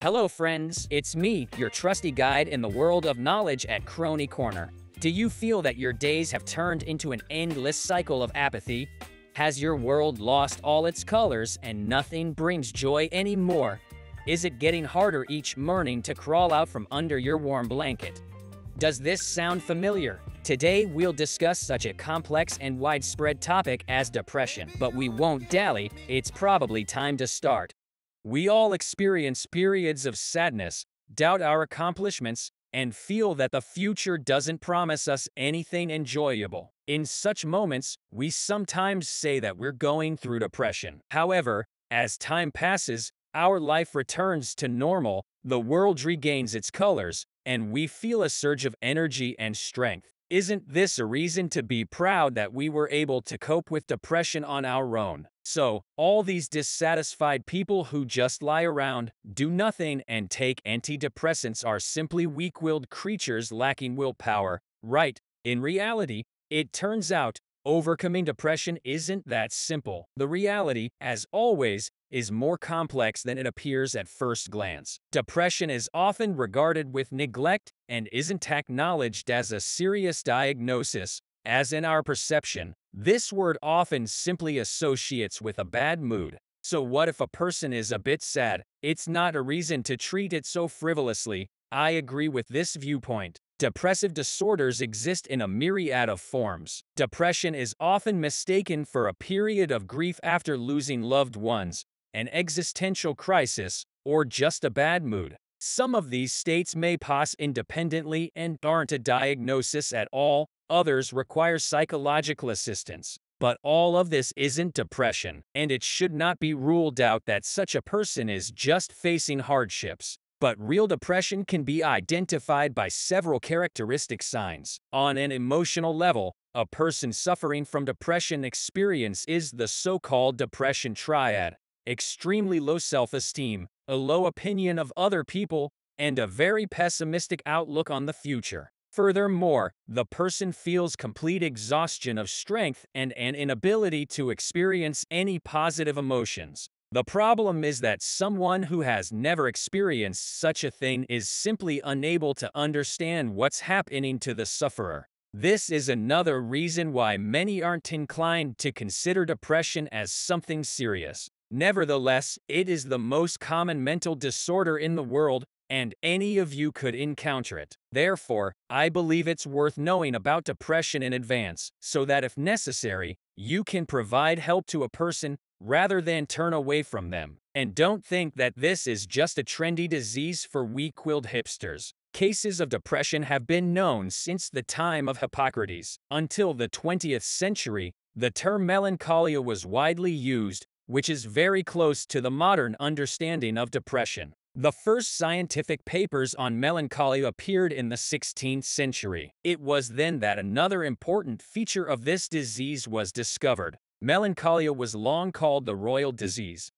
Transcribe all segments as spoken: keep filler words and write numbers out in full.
Hello friends, it's me, your trusty guide in the world of knowledge at Chroni Corner. Do you feel that your days have turned into an endless cycle of apathy? Has your world lost all its colors and nothing brings joy anymore? Is it getting harder each morning to crawl out from under your warm blanket? Does this sound familiar? Today we'll discuss such a complex and widespread topic as depression, but we won't dally, it's probably time to start. We all experience periods of sadness, doubt our accomplishments, and feel that the future doesn't promise us anything enjoyable. In such moments, we sometimes say that we're going through depression. However, as time passes, our life returns to normal, the world regains its colors, and we feel a surge of energy and strength. Isn't this a reason to be proud that we were able to cope with depression on our own? So, all these dissatisfied people who just lie around, do nothing, and take antidepressants are simply weak-willed creatures lacking willpower, right? In reality, it turns out, overcoming depression isn't that simple. The reality, as always, is more complex than it appears at first glance. Depression is often regarded with neglect and isn't acknowledged as a serious diagnosis. As in our perception, this word often simply associates with a bad mood. So what if a person is a bit sad? It's not a reason to treat it so frivolously. I agree with this viewpoint. Depressive disorders exist in a myriad of forms. Depression is often mistaken for a period of grief after losing loved ones, an existential crisis, or just a bad mood. Some of these states may pass independently and aren't a diagnosis at all, others require psychological assistance. But all of this isn't depression, and it should not be ruled out that such a person is just facing hardships. But real depression can be identified by several characteristic signs. On an emotional level, a person suffering from depression experiences the so-called depression triad: extremely low self-esteem, a low opinion of other people, and a very pessimistic outlook on the future. Furthermore, the person feels complete exhaustion of strength and an inability to experience any positive emotions. The problem is that someone who has never experienced such a thing is simply unable to understand what's happening to the sufferer. This is another reason why many aren't inclined to consider depression as something serious. Nevertheless, it is the most common mental disorder in the world, and any of you could encounter it. Therefore, I believe it's worth knowing about depression in advance, so that if necessary, you can provide help to a person rather than turn away from them. And don't think that this is just a trendy disease for weak-willed hipsters. Cases of depression have been known since the time of Hippocrates. Until the twentieth century, the term melancholia was widely used, which is very close to the modern understanding of depression. The first scientific papers on melancholia appeared in the sixteenth century. It was then that another important feature of this disease was discovered. Melancholia was long called the royal disease.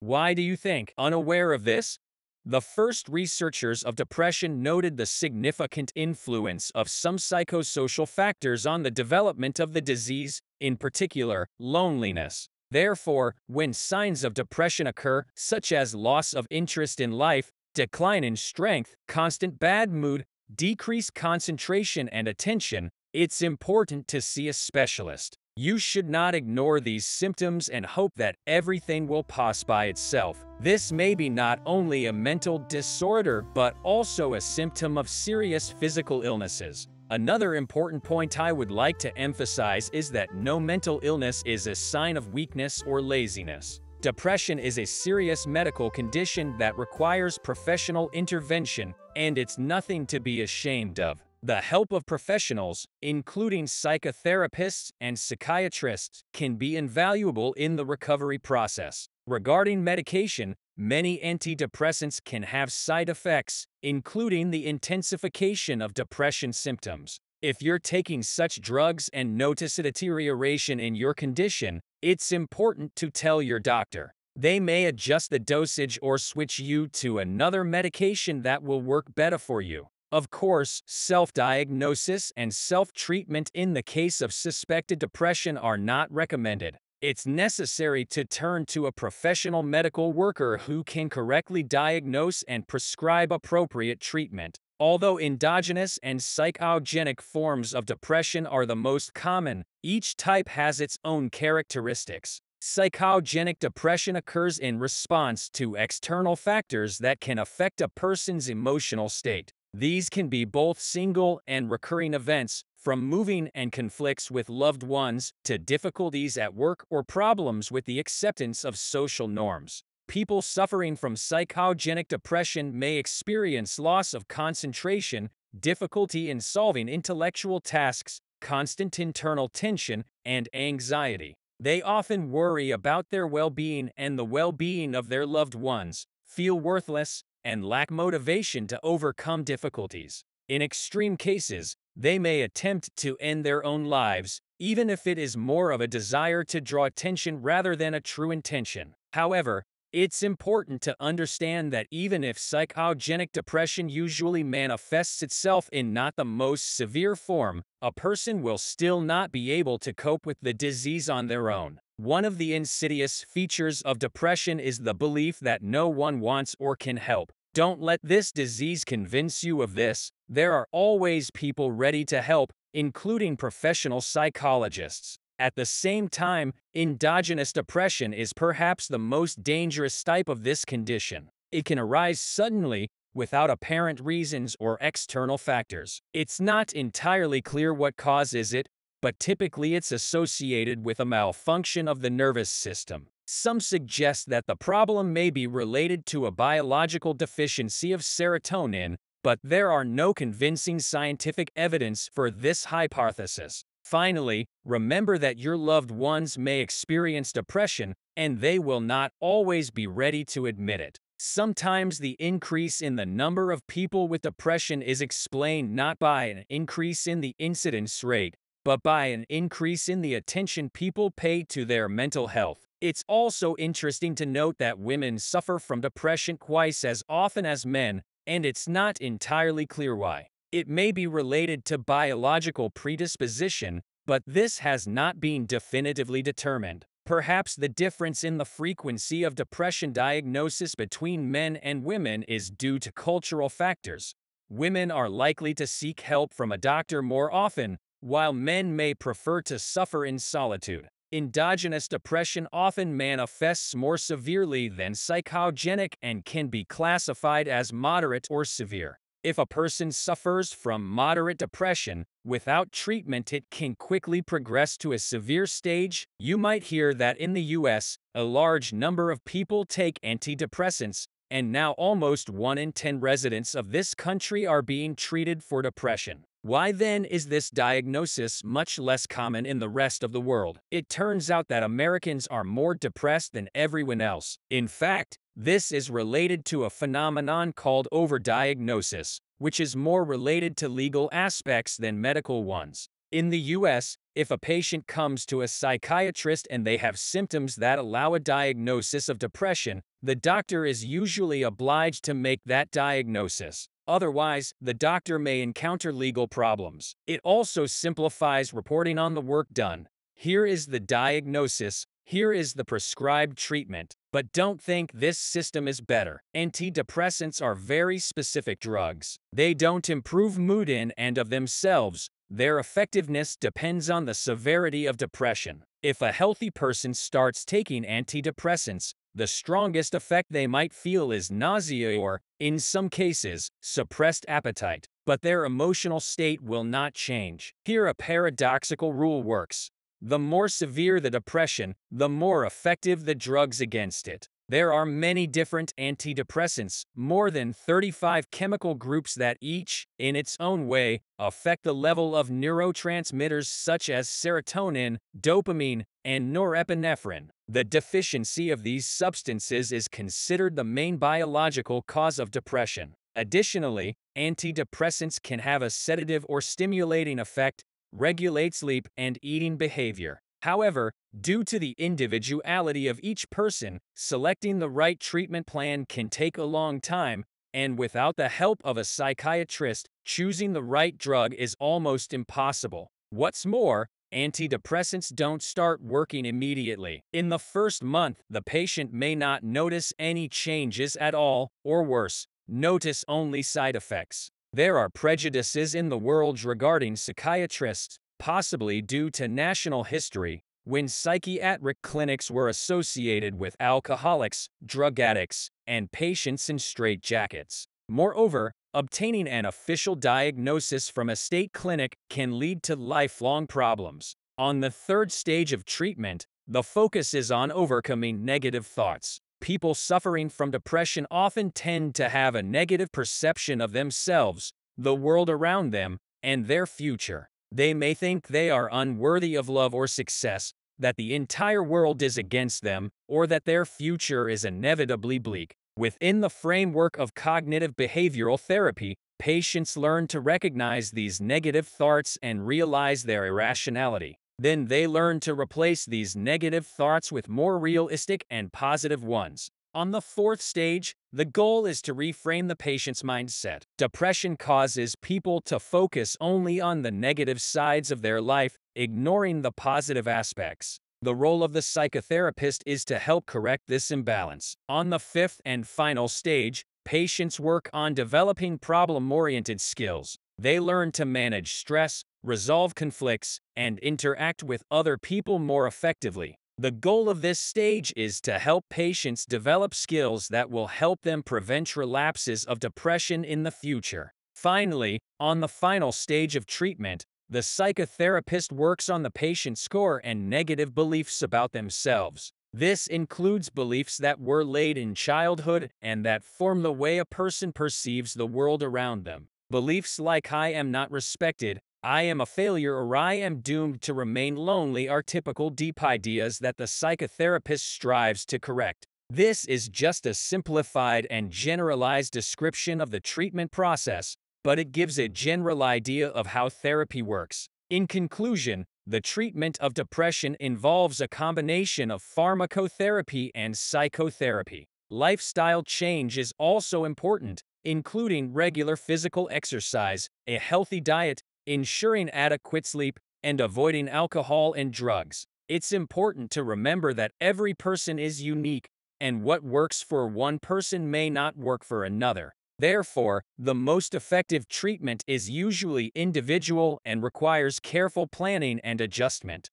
Why do you think? Unaware of this? The first researchers of depression noted the significant influence of some psychosocial factors on the development of the disease, in particular, loneliness. Therefore, when signs of depression occur, such as loss of interest in life, decline in strength, constant bad mood, decreased concentration and attention, it's important to see a specialist. You should not ignore these symptoms and hope that everything will pass by itself. This may be not only a mental disorder, but also a symptom of serious physical illnesses. Another important point I would like to emphasize is that no mental illness is a sign of weakness or laziness. Depression is a serious medical condition that requires professional intervention, and it's nothing to be ashamed of. The help of professionals, including psychotherapists and psychiatrists, can be invaluable in the recovery process. Regarding medication, many antidepressants can have side effects, including the intensification of depression symptoms. If you're taking such drugs and notice a deterioration in your condition, it's important to tell your doctor. They may adjust the dosage or switch you to another medication that will work better for you. Of course, self-diagnosis and self-treatment in the case of suspected depression are not recommended. it's necessary to turn to a professional medical worker who can correctly diagnose and prescribe appropriate treatment. Although endogenous and psychogenic forms of depression are the most common, each type has its own characteristics. Psychogenic depression occurs in response to external factors that can affect a person's emotional state. These can be both single and recurring events, from moving and conflicts with loved ones to difficulties at work or problems with the acceptance of social norms. People suffering from psychogenic depression may experience loss of concentration, difficulty in solving intellectual tasks, constant internal tension, and anxiety. They often worry about their well-being and the well-being of their loved ones, feel worthless, and lack motivation to overcome difficulties. In extreme cases, they may attempt to end their own lives, even if it is more of a desire to draw attention rather than a true intention. However, it's important to understand that even if psychogenic depression usually manifests itself in not the most severe form, a person will still not be able to cope with the disease on their own. One of the insidious features of depression is the belief that no one wants or can help. Don't let this disease convince you of this. There are always people ready to help, including professional psychologists. At the same time, endogenous depression is perhaps the most dangerous type of this condition. It can arise suddenly, without apparent reasons or external factors. It's not entirely clear what causes it, but typically it's associated with a malfunction of the nervous system. Some suggest that the problem may be related to a biological deficiency of serotonin, but there are no convincing scientific evidence for this hypothesis. Finally, remember that your loved ones may experience depression, and they will not always be ready to admit it. Sometimes the increase in the number of people with depression is explained not by an increase in the incidence rate, but by an increase in the attention people pay to their mental health. It's also interesting to note that women suffer from depression twice as often as men, and it's not entirely clear why. It may be related to biological predisposition, but this has not been definitively determined. Perhaps the difference in the frequency of depression diagnosis between men and women is due to cultural factors. Women are likely to seek help from a doctor more often, while men may prefer to suffer in solitude. Endogenous depression often manifests more severely than psychogenic and can be classified as moderate or severe. If a person suffers from moderate depression, without treatment it can quickly progress to a severe stage. You might hear that in the U S, a large number of people take antidepressants, and now almost one in ten residents of this country are being treated for depression. Why then is this diagnosis much less common in the rest of the world? It turns out that Americans are more depressed than everyone else. In fact, this is related to a phenomenon called overdiagnosis, which is more related to legal aspects than medical ones. In the U S, if a patient comes to a psychiatrist and they have symptoms that allow a diagnosis of depression, the doctor is usually obliged to make that diagnosis. Otherwise, the doctor may encounter legal problems. It also simplifies reporting on the work done. Here is the diagnosis, here is the prescribed treatment. But don't think this system is better. Antidepressants are very specific drugs. They don't improve mood in and of themselves. Their effectiveness depends on the severity of depression. If a healthy person starts taking antidepressants, the strongest effect they might feel is nausea or, in some cases, suppressed appetite, but their emotional state will not change. Here a paradoxical rule works. The more severe the depression, the more effective the drugs against it. There are many different antidepressants, more than thirty-five chemical groups that each, in its own way, affect the level of neurotransmitters such as serotonin, dopamine, and norepinephrine. The deficiency of these substances is considered the main biological cause of depression. Additionally, antidepressants can have a sedative or stimulating effect, regulate sleep and eating behavior. However, due to the individuality of each person, selecting the right treatment plan can take a long time, and without the help of a psychiatrist, choosing the right drug is almost impossible. What's more, antidepressants don't start working immediately. In the first month, the patient may not notice any changes at all, or worse, notice only side effects. There are prejudices in the world regarding psychiatrists, possibly due to national history, when psychiatric clinics were associated with alcoholics, drug addicts, and patients in straitjackets. Moreover, obtaining an official diagnosis from a state clinic can lead to lifelong problems. On the third stage of treatment, the focus is on overcoming negative thoughts. People suffering from depression often tend to have a negative perception of themselves, the world around them, and their future. They may think they are unworthy of love or success, that the entire world is against them, or that their future is inevitably bleak. Within the framework of cognitive behavioral therapy, patients learn to recognize these negative thoughts and realize their irrationality. Then they learn to replace these negative thoughts with more realistic and positive ones. On the fourth stage, the goal is to reframe the patient's mindset. Depression causes people to focus only on the negative sides of their life, ignoring the positive aspects. The role of the psychotherapist is to help correct this imbalance. On the fifth and final stage, patients work on developing problem-oriented skills. They learn to manage stress, resolve conflicts, and interact with other people more effectively. The goal of this stage is to help patients develop skills that will help them prevent relapses of depression in the future. Finally, on the final stage of treatment, the psychotherapist works on the patient's core and negative beliefs about themselves. This includes beliefs that were laid in childhood and that form the way a person perceives the world around them. Beliefs like "I am not respected," "I am a failure," or "I am doomed to remain lonely" are typical deep ideas that the psychotherapist strives to correct. This is just a simplified and generalized description of the treatment process, but it gives a general idea of how therapy works. In conclusion, the treatment of depression involves a combination of pharmacotherapy and psychotherapy. Lifestyle change is also important, including regular physical exercise, a healthy diet, ensuring adequate sleep, and avoiding alcohol and drugs. It's important to remember that every person is unique, and what works for one person may not work for another. Therefore, the most effective treatment is usually individual and requires careful planning and adjustment.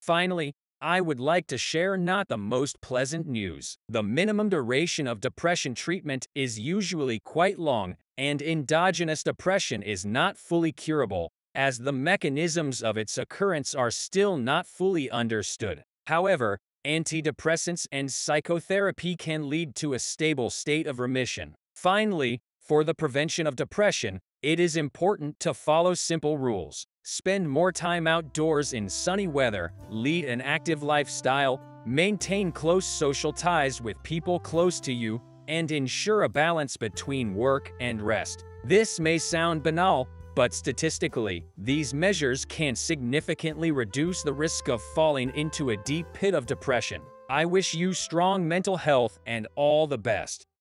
Finally, I would like to share not the most pleasant news. The minimum duration of depression treatment is usually quite long, and endogenous depression is not fully curable, as the mechanisms of its occurrence are still not fully understood. However, antidepressants and psychotherapy can lead to a stable state of remission. Finally, for the prevention of depression, it is important to follow simple rules. Spend more time outdoors in sunny weather, lead an active lifestyle, maintain close social ties with people close to you, and ensure a balance between work and rest. This may sound banal, but statistically, these measures can significantly reduce the risk of falling into a deep pit of depression. I wish you strong mental health and all the best.